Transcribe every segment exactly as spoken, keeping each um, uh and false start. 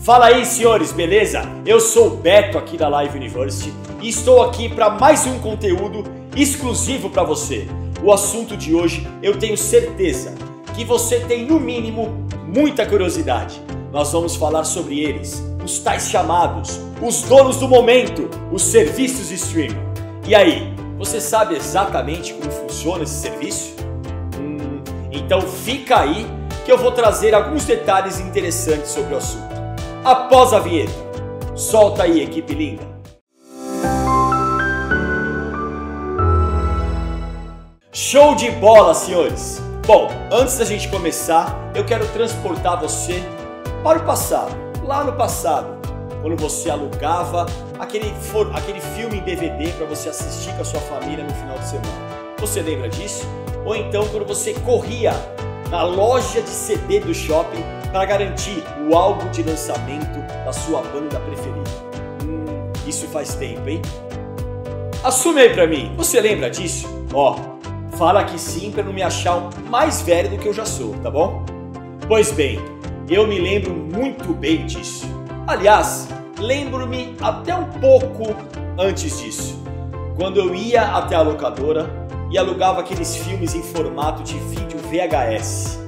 Fala aí, senhores, beleza? Eu sou o Beto aqui da Live University e estou aqui para mais um conteúdo exclusivo para você. O assunto de hoje eu tenho certeza que você tem, no mínimo, muita curiosidade. Nós vamos falar sobre eles, os tais chamados, os donos do momento, os serviços de streaming. E aí, você sabe exatamente como funciona esse serviço? Hum, então fica aí que eu vou trazer alguns detalhes interessantes sobre o assunto. Após a vinheta, solta aí, equipe linda! Show de bola, senhores! Bom, antes da gente começar, eu quero transportar você para o passado, lá no passado, quando você alugava aquele, for, aquele filme em D V D para você assistir com a sua família no final de semana. Você lembra disso? Ou então quando você corria na loja de C D do shopping para garantir o álbum de lançamento da sua banda preferida. Hum, isso faz tempo, hein? Assume aí pra mim, você lembra disso? Ó, fala que sim pra não me achar mais velho do que eu já sou, tá bom? Pois bem, eu me lembro muito bem disso. Aliás, lembro-me até um pouco antes disso, quando eu ia até a locadora e alugava aqueles filmes em formato de vídeo V H S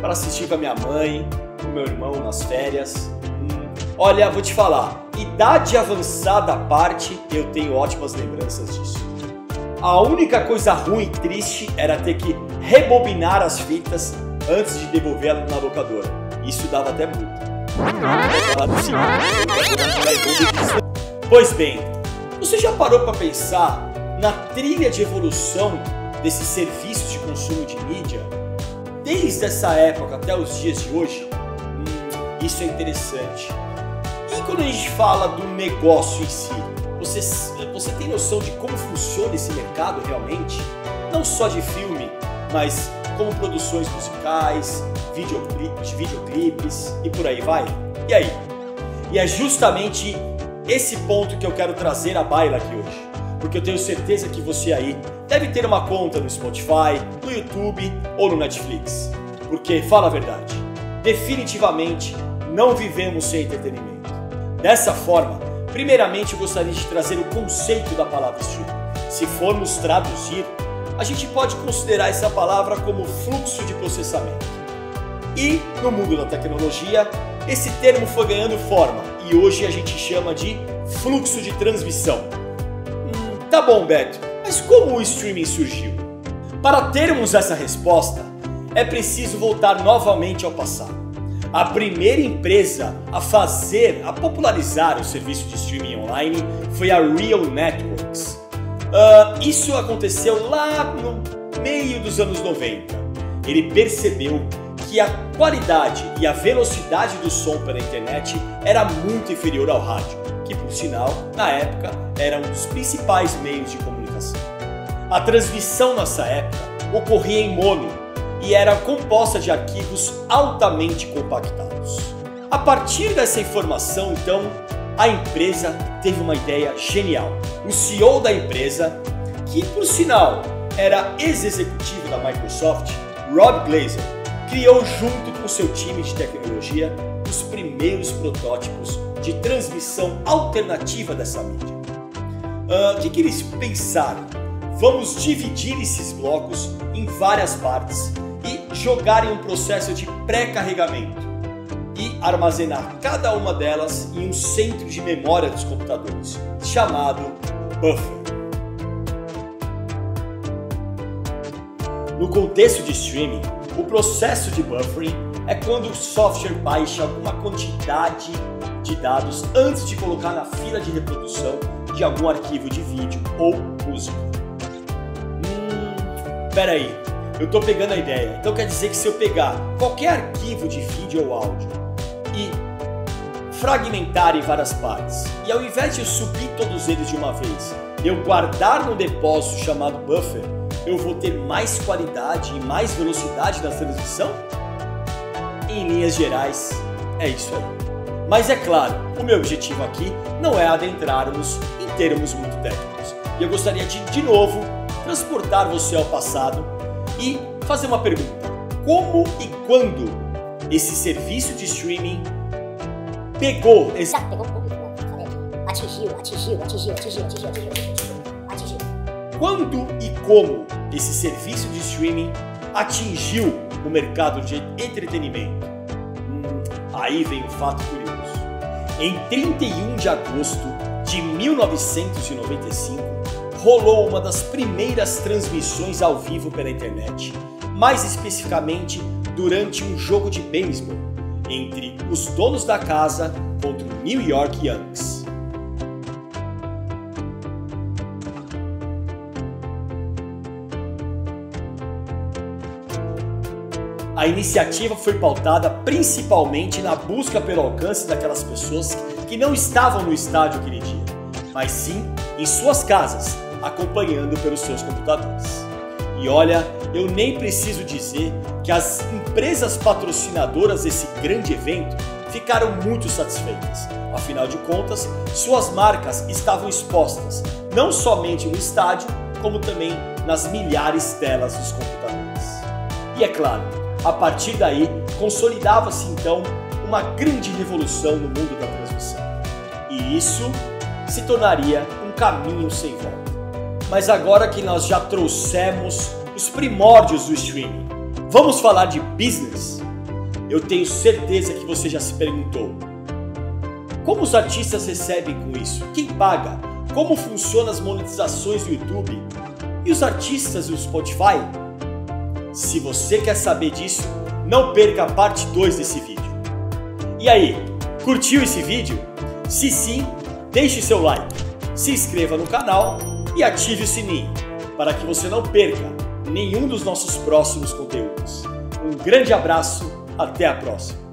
para assistir com a minha mãe, com meu irmão nas férias. Hum. Olha, vou te falar, idade avançada à parte, eu tenho ótimas lembranças disso. A única coisa ruim e triste era ter que rebobinar as fitas antes de devolvê-las na locadora. Isso dava até multa. Pois bem, você já parou para pensar na trilha de evolução desse serviço de consumo de mídia, desde essa época até os dias de hoje? Hum, isso é interessante. E quando a gente fala do negócio em si, você, você tem noção de como funciona esse mercado realmente? Não só de filme, mas como produções musicais, videoclipes, videoclipes e por aí vai? E aí? E é justamente esse ponto que eu quero trazer à baila aqui hoje, porque eu tenho certeza que você aí deve ter uma conta no Spotify, no YouTube ou no Netflix. Porque, fala a verdade, definitivamente não vivemos sem entretenimento. Dessa forma, primeiramente eu gostaria de trazer o conceito da palavra streaming. Se formos traduzir, a gente pode considerar essa palavra como fluxo de processamento. E, no mundo da tecnologia, esse termo foi ganhando forma e hoje a gente chama de fluxo de transmissão. Tá bom, Beto, mas como o streaming surgiu? Para termos essa resposta, é preciso voltar novamente ao passado. A primeira empresa a fazer, a popularizar o serviço de streaming online foi a Real Networks. Uh, isso aconteceu lá no meio dos anos noventa. Ele percebeu que a qualidade e a velocidade do som pela internet era muito inferior ao rádio, que, por sinal, na época, era um dos principais meios de comunicação. A transmissão nessa época ocorria em mono e era composta de arquivos altamente compactados. A partir dessa informação, então, a empresa teve uma ideia genial. O C E O da empresa, que, por sinal, era ex-executivo da Microsoft, Rob Glaser, criou junto com seu time de tecnologia os primeiros protótipos de transmissão alternativa dessa mídia. O uh, que, que eles pensaram? Vamos dividir esses blocos em várias partes e jogar em um processo de pré-carregamento e armazenar cada uma delas em um centro de memória dos computadores, chamado buffer. No contexto de streaming, o processo de buffering é quando o software baixa alguma quantidade de dados antes de colocar na fila de reprodução de algum arquivo de vídeo ou música. Hum, peraí, eu tô pegando a ideia. Então quer dizer que se eu pegar qualquer arquivo de vídeo ou áudio e fragmentar em várias partes, e ao invés de eu subir todos eles de uma vez, eu guardar no depósito chamado buffer, eu vou ter mais qualidade e mais velocidade na transmissão? Em linhas gerais, é isso aí. Mas é claro, o meu objetivo aqui não é adentrarmos em termos muito técnicos. E eu gostaria de, de novo, transportar você ao passado e fazer uma pergunta. Como e quando esse serviço de streaming pegou. Esse... Já pegou o público, né? Atingiu, atingiu, atingiu, atingiu, atingiu, atingiu, atingiu. Quando e como esse serviço de streaming atingiu o mercado de entretenimento? Hum, aí vem um fato curioso. Em trinta e um de agosto de mil novecentos e noventa e cinco, rolou uma das primeiras transmissões ao vivo pela internet, mais especificamente durante um jogo de beisebol entre os donos da casa contra o New York Yankees. A iniciativa foi pautada principalmente na busca pelo alcance daquelas pessoas que não estavam no estádio aquele dia, mas sim em suas casas, acompanhando pelos seus computadores. E olha, eu nem preciso dizer que as empresas patrocinadoras desse grande evento ficaram muito satisfeitas. Afinal de contas, suas marcas estavam expostas não somente no estádio, como também nas milhares de telas dos computadores. E é claro, a partir daí, consolidava-se então uma grande revolução no mundo da transmissão. E isso se tornaria um caminho sem volta. Mas agora que nós já trouxemos os primórdios do streaming, vamos falar de business? Eu tenho certeza que você já se perguntou: como os artistas recebem com isso? Quem paga? Como funcionam as monetizações do YouTube? E os artistas do Spotify? Se você quer saber disso, não perca a parte dois desse vídeo. E aí, curtiu esse vídeo? Se sim, deixe seu like, se inscreva no canal e ative o sininho para que você não perca nenhum dos nossos próximos conteúdos. Um grande abraço, até a próxima!